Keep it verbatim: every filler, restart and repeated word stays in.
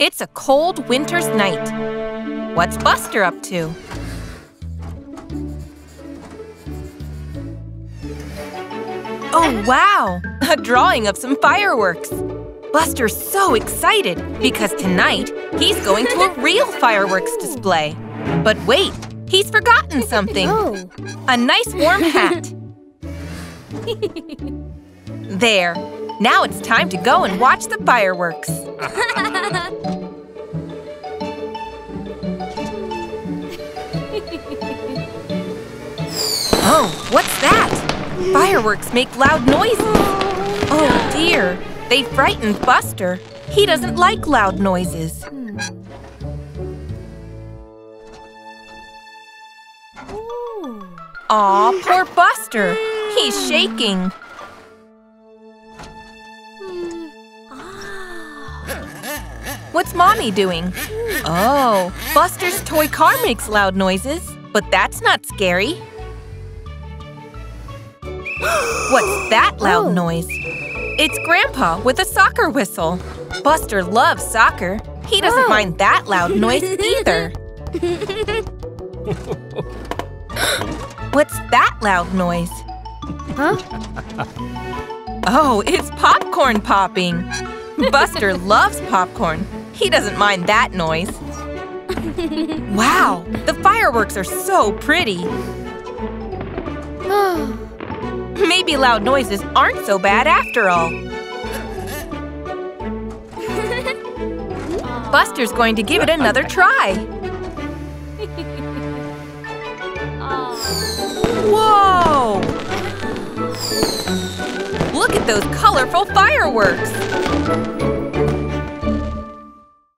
It's a cold winter's night. What's Buster up to? Oh, wow! A drawing of some fireworks! Buster's so excited because tonight he's going to a real fireworks display. But wait, he's forgotten something. Oh. A nice warm hat. There. Now it's time to go and watch the fireworks. Oh, what's that? Fireworks make loud noises. Oh dear, they frightened Buster. He doesn't like loud noises. Aw, poor Buster. He's shaking. What's Mommy doing? Oh, Buster's toy car makes loud noises, but that's not scary. What's that loud noise? It's Grandpa with a soccer whistle. Buster loves soccer. He doesn't oh. mind that loud noise either. What's that loud noise? Huh? Oh, it's popcorn popping. Buster loves popcorn. He doesn't mind that noise. Wow, the fireworks are so pretty. Maybe loud noises aren't so bad after all. Buster's going to give it another try. Whoa! Look at those colorful fireworks!